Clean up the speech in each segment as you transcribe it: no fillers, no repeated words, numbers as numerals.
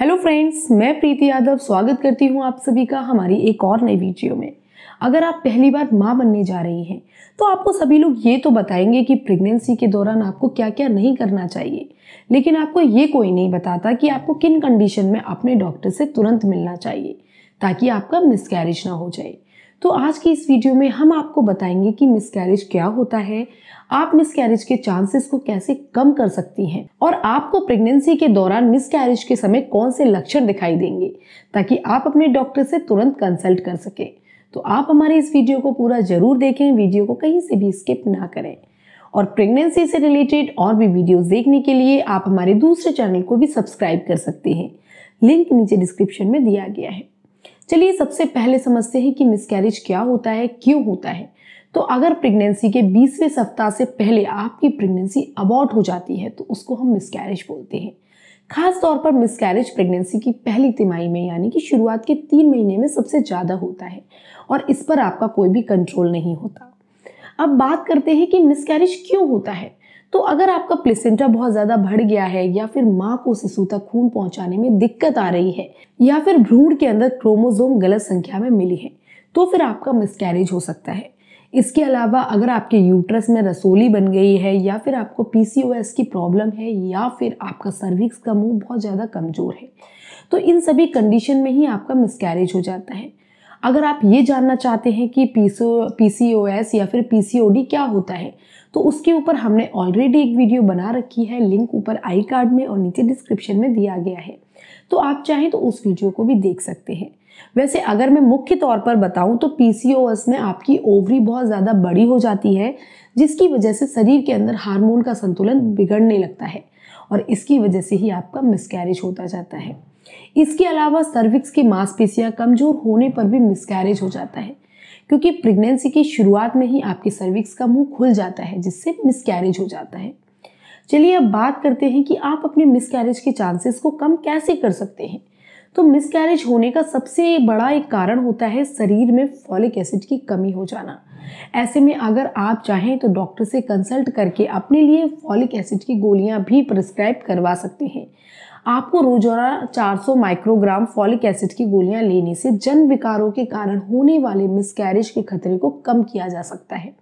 Hello friends, मैं प्रीति यादव स्वागत करती हूँ आप सभी का हमारी एक और नई वीडियो में। अगर आप पहली बार माँ बनने जा रही हैं तो आपको सभी लोग ये तो बताएंगे कि प्रेगनेंसी के दौरान आपको क्या क्या नहीं करना चाहिए, लेकिन आपको ये कोई नहीं बताता कि आपको किन कंडीशन में अपने डॉक्टर से तुरंत मिलना चाहिए ताकि आपका मिसकैरेज ना हो जाए। तो आज की इस वीडियो में हम आपको बताएंगे कि मिसकैरेज क्या होता है, आप मिसकैरेज के चांसेस को कैसे कम कर सकती हैं और आपको प्रेगनेंसी के दौरान मिसकैरेज के समय कौन से लक्षण दिखाई देंगे ताकि आप अपने डॉक्टर से तुरंत कंसल्ट कर सकें। तो आप हमारे इस वीडियो को पूरा जरूर देखें, वीडियो को कहीं से भी स्किप ना करें। और प्रेगनेंसी से रिलेटेड और भी वीडियोस देखने के लिए आप हमारे दूसरे चैनल को भी सब्सक्राइब कर सकते हैं, लिंक नीचे डिस्क्रिप्शन में दिया गया है। चलिए सबसे पहले समझते हैं कि मिसकैरेज क्या होता है, क्यों होता है। तो अगर प्रेगनेंसी के 20वें सप्ताह से पहले आपकी प्रेगनेंसी अबॉर्ट हो जाती है तो उसको हम मिसकैरेज बोलते हैं। खास तौर पर मिसकैरेज प्रेगनेंसी की पहली तिमाही में यानी कि शुरुआत के 3 महीने में सबसे ज़्यादा होता है और इस पर आपका कोई भी कंट्रोल नहीं होता। अब बात करते हैं कि मिसकैरेज क्यों होता है। तो अगर आपका प्लेसेंटा बहुत ज़्यादा बढ़ गया है या फिर माँ को शिशु तक खून पहुँचाने में दिक्कत आ रही है या फिर भ्रूण के अंदर क्रोमोसोम गलत संख्या में मिली है तो फिर आपका मिसकैरेज हो सकता है। इसके अलावा अगर आपके यूट्रस में रसोली बन गई है या फिर आपको पीसीओएस की प्रॉब्लम है या फिर आपका सर्विक्स का मुंह बहुत ज़्यादा कमज़ोर है तो इन सभी कंडीशन में ही आपका मिसकैरेज हो जाता है। अगर आप ये जानना चाहते हैं कि पीसीओएस या फिर पीसीओडी क्या होता है तो उसके ऊपर हमने ऑलरेडी एक वीडियो बना रखी है, लिंक ऊपर आई कार्ड में और नीचे डिस्क्रिप्शन में दिया गया है, तो आप चाहें तो उस वीडियो को भी देख सकते हैं। वैसे अगर मैं मुख्य तौर पर बताऊं तो पीसीओएस में आपकी ओवरी बहुत ज़्यादा बड़ी हो जाती है जिसकी वजह से शरीर के अंदर हार्मोन का संतुलन बिगड़ने लगता है और इसकी वजह से ही आपका मिसकैरेज होता जाता है। इसके अलावा सर्विक्स की मांसपेशियां कमज़ोर होने पर भी मिसकैरेज हो जाता है क्योंकि प्रेगनेंसी की शुरुआत में ही आपकी सर्विक्स का मुंह खुल जाता है जिससे मिसकैरेज हो जाता है। चलिए अब बात करते हैं कि आप अपने मिसकैरेज के चांसेस को कम कैसे कर सकते हैं। तो मिसकैरेज होने का सबसे बड़ा एक कारण होता है शरीर में फॉलिक एसिड की कमी हो जाना। ऐसे में अगर आप चाहें तो डॉक्टर से कंसल्ट करके अपने लिए फॉलिक एसिड की गोलियां भी प्रिस्क्राइब करवा सकते हैं। आपको रोजाना 400 माइक्रोग्राम फॉलिक एसिड की गोलियां लेने से जन्म विकारों के कारण होने वाले मिसकैरेज के खतरे को कम किया जा सकता है।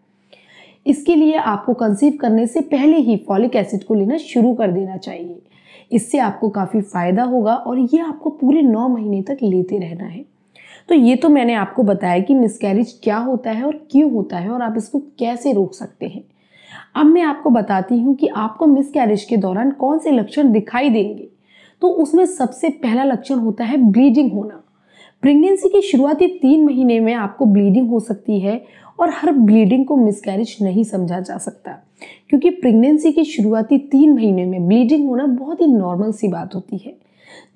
इसके लिए आपको कंसीव करने से पहले ही फॉलिक एसिड को लेना शुरू कर देना चाहिए। इससे आपको काफ़ी फ़ायदा होगा और ये आपको पूरे 9 महीने तक लेते रहना है। तो ये तो मैंने आपको बताया कि मिसकैरेज क्या होता है और क्यों होता है और आप इसको कैसे रोक सकते हैं। अब मैं आपको बताती हूँ कि आपको मिसकैरेज के दौरान कौन से लक्षण दिखाई देंगे। तो उसमें सबसे पहला लक्षण होता है ब्लीडिंग होना। प्रेगनेंसी के शुरुआती 3 महीने में आपको ब्लीडिंग हो सकती है और हर ब्लीडिंग को मिसकैरेज नहीं समझा जा सकता क्योंकि प्रेगनेंसी के शुरुआती 3 महीने में ब्लीडिंग होना बहुत ही नॉर्मल सी बात होती है।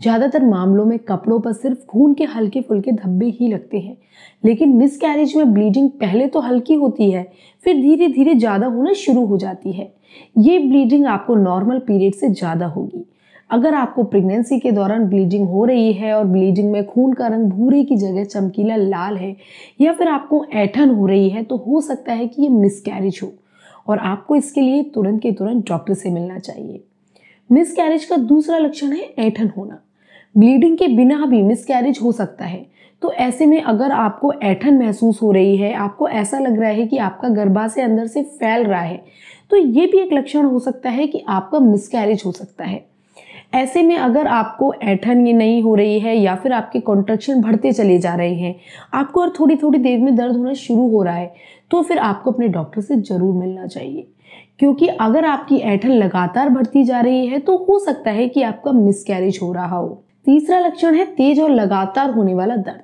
ज़्यादातर मामलों में कपड़ों पर सिर्फ खून के हल्के फुल्के धब्बे ही लगते हैं, लेकिन मिसकैरेज में ब्लीडिंग पहले तो हल्की होती है फिर धीरे धीरे ज़्यादा होना शुरू हो जाती है। ये ब्लीडिंग आपको नॉर्मल पीरियड से ज़्यादा होगी। अगर आपको प्रेगनेंसी के दौरान ब्लीडिंग हो रही है और ब्लीडिंग में खून का रंग भूरे की जगह चमकीला लाल है या फिर आपको ऐंठन हो रही है तो हो सकता है कि ये मिसकैरेज हो और आपको इसके लिए तुरंत के तुरंत डॉक्टर से मिलना चाहिए। मिसकैरेज का दूसरा लक्षण है ऐंठन होना। ब्लीडिंग के बिना भी मिसकैरेज हो सकता है। तो ऐसे में अगर आपको ऐंठन महसूस हो रही है, आपको ऐसा लग रहा है कि आपका गर्भाशय अंदर से फैल रहा है तो ये भी एक लक्षण हो सकता है कि आपका मिसकैरेज हो सकता है। ऐसे में अगर आपको ऐंठन ये नहीं हो रही है या फिर आपके कॉन्ट्रैक्शन बढ़ते चले जा रहे हैं, आपको और थोड़ी थोड़ी देर में दर्द होना शुरू हो रहा है तो फिर आपको अपने डॉक्टर से ज़रूर मिलना चाहिए क्योंकि अगर आपकी ऐंठन लगातार बढ़ती जा रही है तो हो सकता है कि आपका मिसकैरेज हो रहा हो। तीसरा लक्षण है तेज और लगातार होने वाला दर्द।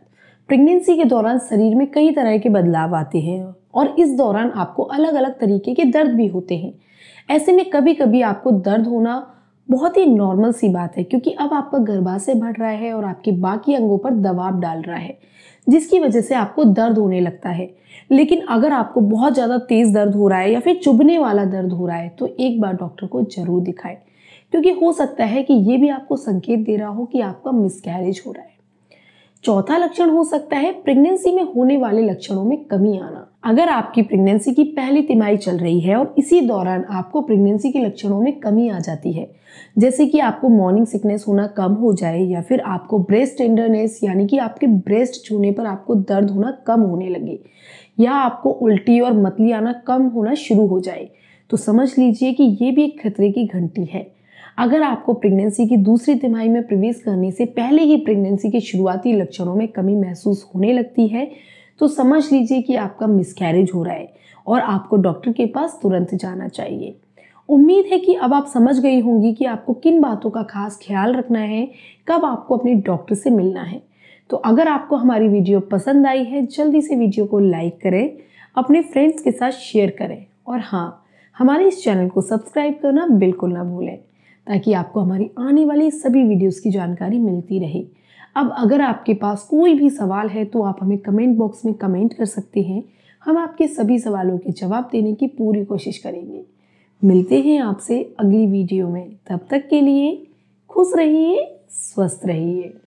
प्रेगनेंसी के दौरान शरीर में कई तरह के बदलाव आते हैं और इस दौरान आपको अलग अलग तरीके के दर्द भी होते हैं। ऐसे में कभी कभी आपको दर्द होना बहुत ही नॉर्मल सी बात है क्योंकि अब आपका गर्भाशय बढ़ रहा है और आपके बाकी अंगों पर दबाव डाल रहा है जिसकी वजह से आपको दर्द होने लगता है। लेकिन अगर आपको बहुत ज़्यादा तेज़ दर्द हो रहा है या फिर चुभने वाला दर्द हो रहा है तो एक बार डॉक्टर को ज़रूर दिखाएं क्योंकि हो सकता है कि ये भी आपको संकेत दे रहा हो कि आपका मिसकैरेज हो रहा है। चौथा लक्षण हो सकता है प्रेगनेंसी में होने वाले लक्षणों में कमी आना। अगर आपकी प्रेगनेंसी की पहली तिमाही चल रही है और इसी दौरान आपको प्रेगनेंसी के लक्षणों में कमी आ जाती है, जैसे कि आपको मॉर्निंग सिकनेस होना कम हो जाए या फिर आपको ब्रेस्ट टेंडरनेस यानी कि आपके ब्रेस्ट छूने पर आपको दर्द होना कम होने लगे या आपको उल्टी और मतली आना कम होना शुरू हो जाए, तो समझ लीजिए कि ये भी एक खतरे की घंटी है। अगर आपको प्रेगनेंसी की दूसरी तिमाही में प्रवेश करने से पहले ही प्रेगनेंसी के शुरुआती लक्षणों में कमी महसूस होने लगती है, तो समझ लीजिए कि आपका मिसकैरेज हो रहा है और आपको डॉक्टर के पास तुरंत जाना चाहिए। उम्मीद है कि अब आप समझ गई होंगी कि आपको किन बातों का खास ख्याल रखना है, कब आपको अपने डॉक्टर से मिलना है। तो अगर आपको हमारी वीडियो पसंद आई है, जल्दी से वीडियो को लाइक करें, अपने फ्रेंड्स के साथ शेयर करें और हाँ, हमारे इस चैनल को सब्सक्राइब करना बिल्कुल ना भूलें, ताकि आपको हमारी आने वाली सभी वीडियोस की जानकारी मिलती रहे। अब अगर आपके पास कोई भी सवाल है तो आप हमें कमेंट बॉक्स में कमेंट कर सकते हैं, हम आपके सभी सवालों के जवाब देने की पूरी कोशिश करेंगे। मिलते हैं आपसे अगली वीडियो में, तब तक के लिए खुश रहिए, स्वस्थ रहिए।